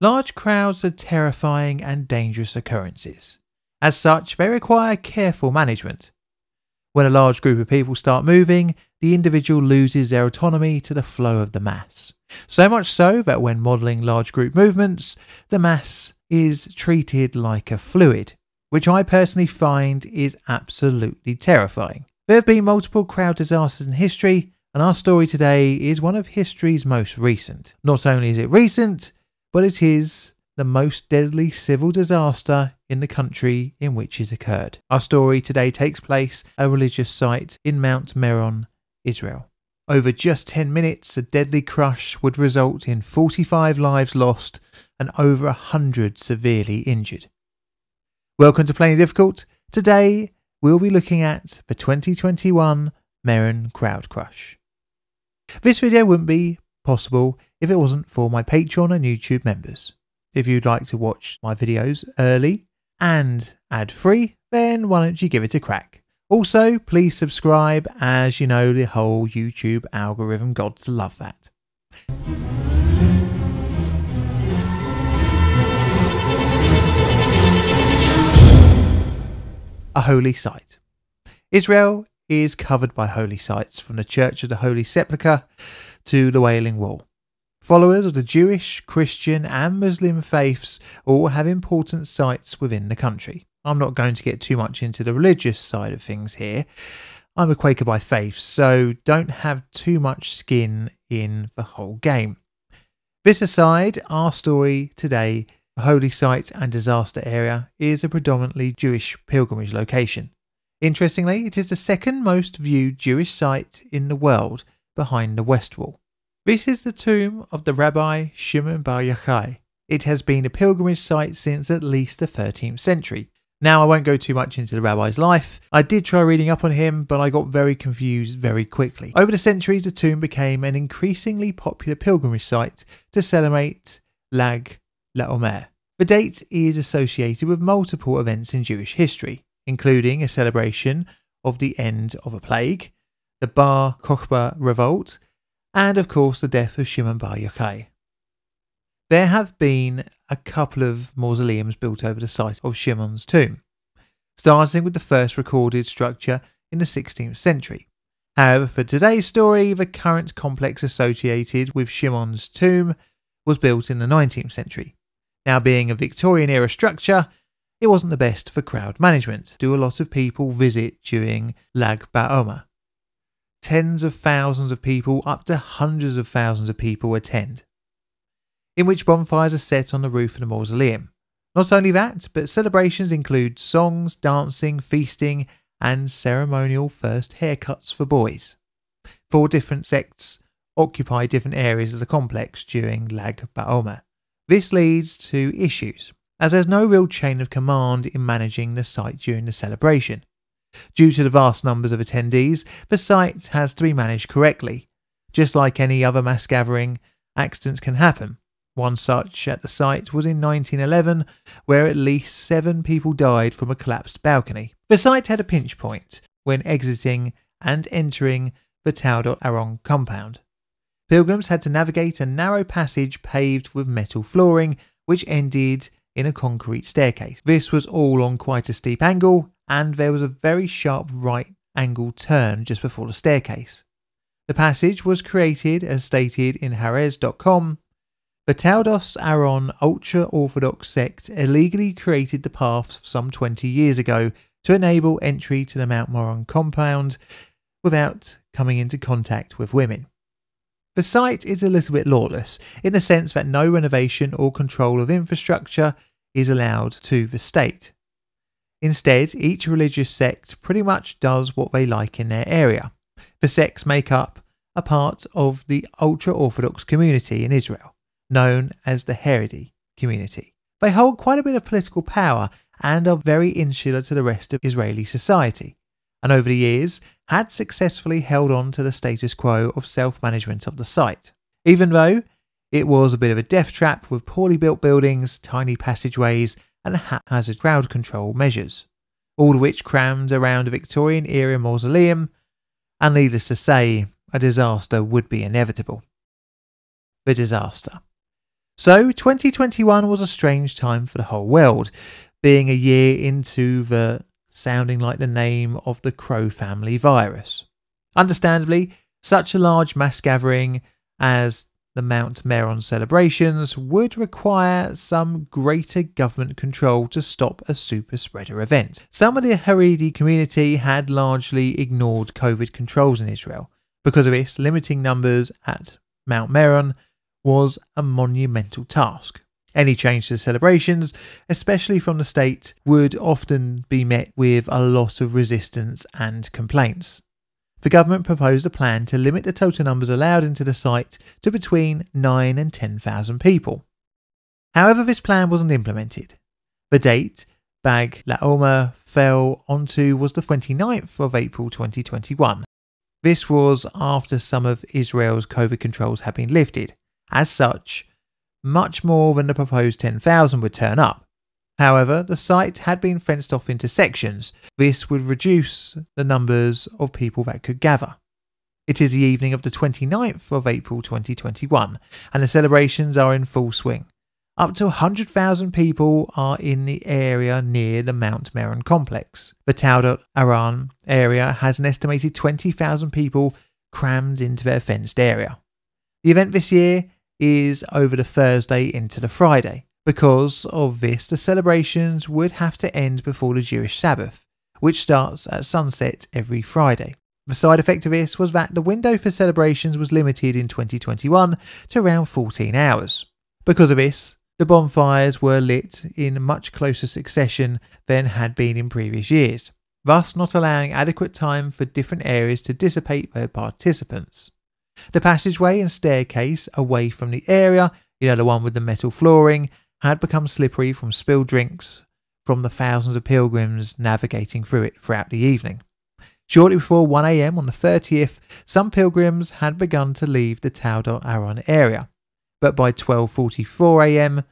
Large crowds are terrifying and dangerous occurrences. As such, they require careful management. When a large group of people start moving, the individual loses their autonomy to the flow of the mass. So much so that when modelling large group movements, the mass is treated like a fluid, which I personally find is absolutely terrifying. There have been multiple crowd disasters in history, and our story today is one of history's most recent. Not only is it recent, but it is the most deadly civil disaster in the country in which it occurred. Our story today takes place at a religious site in Mount Meron, Israel. Over just 10 minutes, a deadly crush would result in 45 lives lost and over 100 severely injured. Welcome to Plainly Difficult. Today, we'll be looking at the 2021 Meron crowd crush. This video wouldn't be possible if it wasn't for my Patreon and YouTube members. If you'd like to watch my videos early and ad-free, then why don't you give it a crack? Also, please subscribe, as you know, the whole YouTube algorithm gods love that. A holy site. Israel is covered by holy sites, from the Church of the Holy Sepulchre to the Wailing Wall. Followers of the Jewish, Christian and Muslim faiths all have important sites within the country. I'm not going to get too much into the religious side of things here. I'm a Quaker by faith, so don't have too much skin in the whole game. This aside, our story today, the holy site and disaster area, is a predominantly Jewish pilgrimage location. Interestingly, it is the second most viewed Jewish site in the world behind the West Wall. This is the tomb of the Rabbi Shimon bar Yochai. It has been a pilgrimage site since at least the 13th century. Now, I won't go too much into the rabbi's life. I did try reading up on him, but I got very confused very quickly. Over the centuries, the tomb became an increasingly popular pilgrimage site to celebrate Lag B'Omer. The date is associated with multiple events in Jewish history, including a celebration of the end of a plague, the Bar Kokhba revolt, and of course the death of Shimon bar Yochai. There have been a couple of mausoleums built over the site of Shimon's tomb, starting with the first recorded structure in the 16th century. However, for today's story, the current complex associated with Shimon's tomb was built in the 19th century. Now, being a Victorian era structure, it wasn't the best for crowd management. Do a lot of people visit during Lag B'Omer? Tens of thousands of people, up to hundreds of thousands of people attend, in which bonfires are set on the roof of the mausoleum. Not only that, but celebrations include songs, dancing, feasting, and ceremonial first haircuts for boys. Four different sects occupy different areas of the complex during Lag B'Omer. This leads to issues, as there's no real chain of command in managing the site during the celebration. Due to the vast numbers of attendees, the site has to be managed correctly. Just like any other mass gathering, accidents can happen. One such at the site was in 1911, where at least 7 people died from a collapsed balcony. The site had a pinch point when exiting and entering the Taodot Arong compound. Pilgrims had to navigate a narrow passage paved with metal flooring, which ended in a concrete staircase. This was all on quite a steep angle, and there was a very sharp right angle turn just before the staircase. The passage was created, as stated in Haredi.com, the Taldos Aharon ultra-orthodox sect illegally created the path some 20 years ago to enable entry to the Mount Meron compound without coming into contact with women. The site is a little bit lawless, in the sense that no renovation or control of infrastructure is allowed to the state. Instead, each religious sect pretty much does what they like in their area. The sects make up a part of the ultra-Orthodox community in Israel, known as the Haredi community. They hold quite a bit of political power and are very insular to the rest of Israeli society, and over the years had successfully held on to the status quo of self-management of the site. Even though it was a bit of a death trap with poorly built buildings, tiny passageways, and haphazard crowd control measures, all of which crammed around a Victorian-era mausoleum, and needless to say, a disaster would be inevitable. The disaster. So 2021 was a strange time for the whole world, being a year into the sounding like the name of the crow family virus. Understandably, such a large mass gathering as the Mount Meron celebrations would require some greater government control to stop a super spreader event. Some of the Haredi community had largely ignored COVID controls in Israel. Because of this, limiting numbers at Mount Meron was a monumental task. Any change to the celebrations, especially from the state, would often be met with a lot of resistance and complaints. The government proposed a plan to limit the total numbers allowed into the site to between 9,000 and 10,000 people. However, this plan wasn't implemented. The date Lag B'Omer fell onto was the 29th of April 2021. This was after some of Israel's COVID controls had been lifted. As such, much more than the proposed 10,000 would turn up. However, the site had been fenced off into sections. This would reduce the numbers of people that could gather. It is the evening of the 29th of April 2021, and the celebrations are in full swing. Up to 100,000 people are in the area near the Mount Meron complex. The Taudot Aran area has an estimated 20,000 people crammed into their fenced area. The event this year is over the Thursday into the Friday. Because of this, the celebrations would have to end before the Jewish Sabbath, which starts at sunset every Friday. The side effect of this was that the window for celebrations was limited in 2021 to around 14 hours. Because of this, the bonfires were lit in much closer succession than had been in previous years, thus not allowing adequate time for different areas to dissipate their participants. The passageway and staircase away from the area, the one with the metal flooring, had become slippery from spilled drinks from the thousands of pilgrims navigating through it throughout the evening. Shortly before 1 a.m. on the 30th, some pilgrims had begun to leave the Taodot Aron area, but by 12:44 a.m,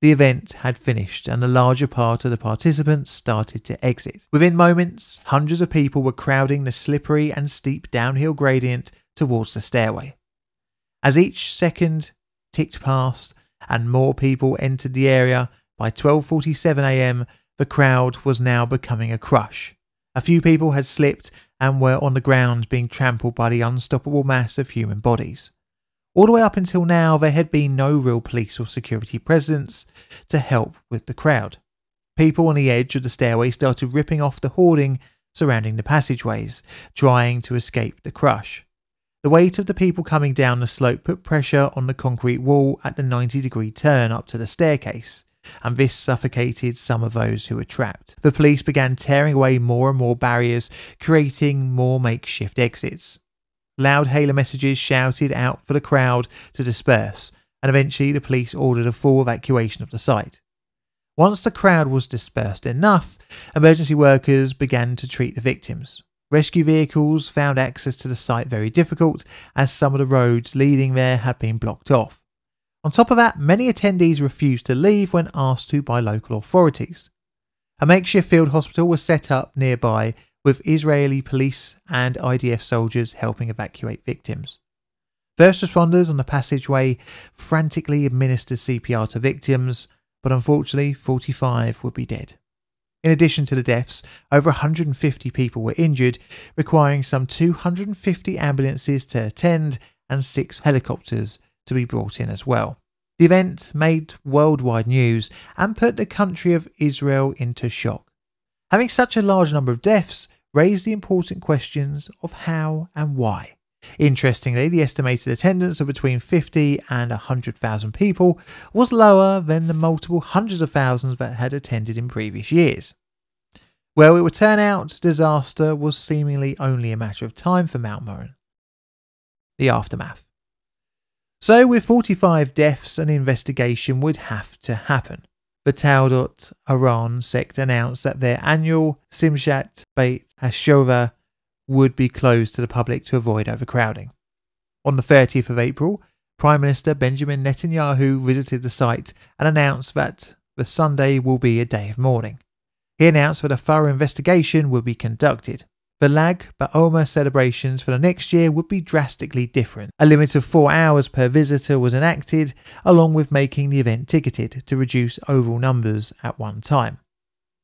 the event had finished and the larger part of the participants started to exit. Within moments, hundreds of people were crowding the slippery and steep downhill gradient towards the stairway. As each second ticked past, and more people entered the area, by 12:47 a.m, the crowd was now becoming a crush. A few people had slipped and were on the ground being trampled by the unstoppable mass of human bodies. All the way up until now, there had been no real police or security presence to help with the crowd. People on the edge of the stairway started ripping off the hoarding surrounding the passageways, trying to escape the crush. The weight of the people coming down the slope put pressure on the concrete wall at the 90-degree turn up to the staircase, and this suffocated some of those who were trapped. The police began tearing away more and more barriers, creating more makeshift exits. Loud hailer messages shouted out for the crowd to disperse, and eventually the police ordered a full evacuation of the site. Once the crowd was dispersed enough, emergency workers began to treat the victims. Rescue vehicles found access to the site very difficult, as some of the roads leading there had been blocked off. On top of that, many attendees refused to leave when asked to by local authorities. A makeshift field hospital was set up nearby, with Israeli police and IDF soldiers helping evacuate victims. First responders on the passageway frantically administered CPR to victims, but unfortunately 45 would be dead. In addition to the deaths, over 150 people were injured, requiring some 250 ambulances to attend and 6 helicopters to be brought in as well. The event made worldwide news and put the country of Israel into shock. Having such a large number of deaths raised the important questions of how and why. Interestingly, the estimated attendance of between 50 and 100,000 people was lower than the multiple hundreds of thousands that had attended in previous years. Well, it would turn out disaster was seemingly only a matter of time for Mount Meron. The aftermath. So with 45 deaths, an investigation would have to happen. The Taudot Aran sect announced that their annual Simshat Beit Hashova would be closed to the public to avoid overcrowding. On the 30th of April, Prime Minister Benjamin Netanyahu visited the site and announced that the Sunday will be a day of mourning. He announced that a thorough investigation would be conducted. The Lag B'Omer celebrations for the next year would be drastically different. A limit of 4 hours per visitor was enacted, along with making the event ticketed to reduce overall numbers at one time.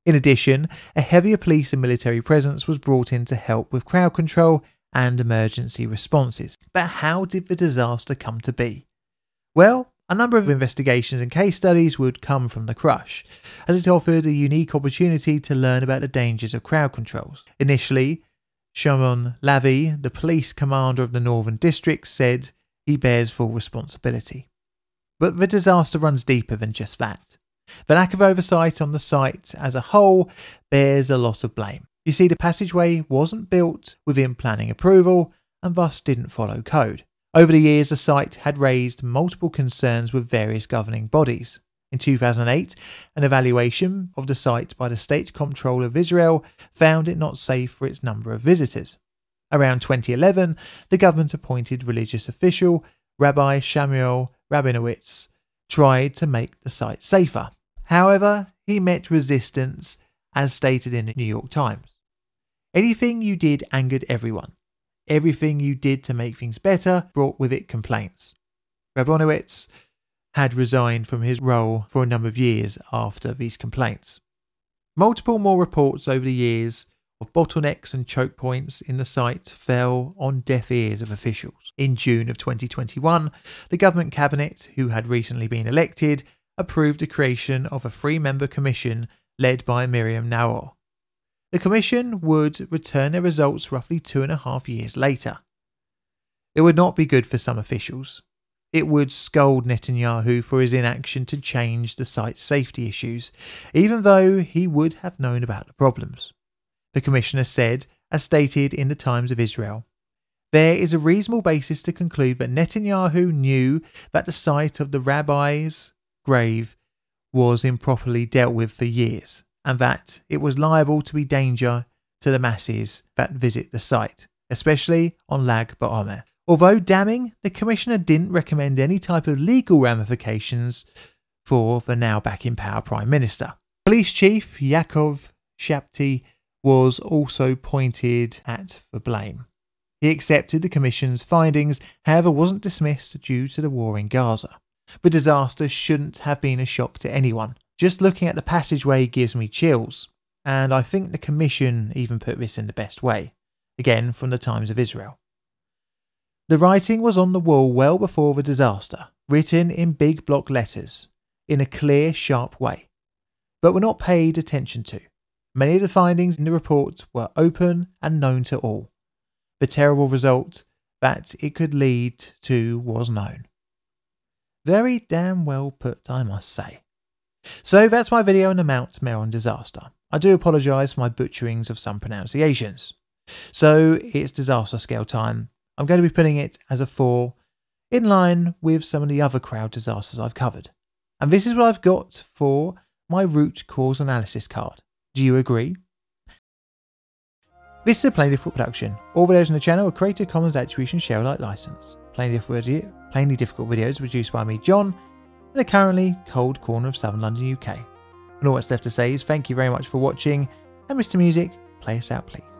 In addition, a heavier police and military presence was brought in to help with crowd control and emergency responses. But how did the disaster come to be? Well, a number of investigations and case studies would come from the crush, as it offered a unique opportunity to learn about the dangers of crowd controls. Initially, Shamon Lavi, the police commander of the Northern District, said he bears full responsibility. But the disaster runs deeper than just that. The lack of oversight on the site as a whole bears a lot of blame. You see, the passageway wasn't built within planning approval and thus didn't follow code. Over the years, the site had raised multiple concerns with various governing bodies. In 2008, an evaluation of the site by the State Comptroller of Israel found it not safe for its number of visitors. Around 2011, the government-appointed religious official, Rabbi Shmuel Rabinowitz, tried to make the site safer. However, he met resistance, as stated in the New York Times. Anything you did angered everyone. Everything you did to make things better brought with it complaints. Rabinowitz had resigned from his role for a number of years after these complaints. Multiple more reports over the years of bottlenecks and choke points in the site fell on deaf ears of officials. In June of 2021, the government cabinet, who had recently been elected, approved the creation of a three-member commission led by Miriam Naor. The commission would return their results roughly 2.5 years later. It would not be good for some officials. It would scold Netanyahu for his inaction to change the site's safety issues, even though he would have known about the problems. The commissioner said, as stated in the Times of Israel, "There is a reasonable basis to conclude that Netanyahu knew that the site of the rabbi's grave was improperly dealt with for years, and that it was liable to be danger to the masses that visit the site, especially on Lag B'Omer. Although damning, the commissioner didn't recommend any type of legal ramifications for the now back in power Prime Minister." Police Chief Yaakov Shabti was also pointed at for blame. He accepted the commission's findings, however wasn't dismissed due to the war in Gaza. The disaster shouldn't have been a shock to anyone. Just looking at the passageway gives me chills, and I think the commission even put this in the best way. Again, from the Times of Israel. The writing was on the wall well before the disaster, written in big block letters, in a clear, sharp way, but were not paid attention to. Many of the findings in the report were open and known to all. The terrible result that it could lead to was known. Very damn well put, I must say. So that's my video on the Mount Meron disaster. I do apologise for my butcherings of some pronunciations. So it's disaster scale time. I'm going to be putting it as a 4, in line with some of the other crowd disasters I've covered. And this is what I've got for my root cause analysis card. Do you agree? This is a Plainly Difficult production. All videos on the channel are Creative Commons Attribution Share-alike licensed. Plainly Difficult videos produced by me, John, in the currently cold corner of southern London, UK. And all that's left to say is thank you very much for watching, and Mr. Music, play us out please.